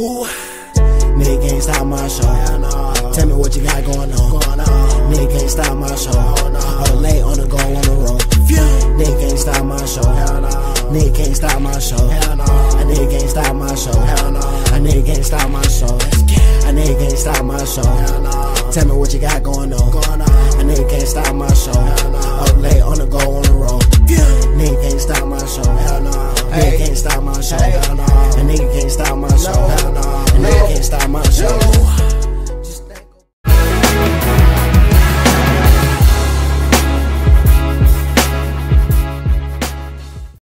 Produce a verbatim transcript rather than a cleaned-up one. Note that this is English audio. Ooh. Nigga can't stop my show. Yeah, no. Tell me what you got going on. Going on. Nigga can't stop my show. Oh, no. I'm late on the go on the road. Phew. Nigga can't stop my show. Yeah, no. Nigga can't stop my show. Yeah, no. A nigga can't stop my show. Yeah, no. A nigga can't stop my show. A nigga can't stop my show. Yeah, no. Tell me what you got going on. Going on. A nigga can't stop my show. Yeah, no. I'm late on the go on the road. Phew. Nigga can't stop my show. Yeah, no. Nigga can't stop my show. Yeah, no. A nigga can't stop my show. No. Stop my show.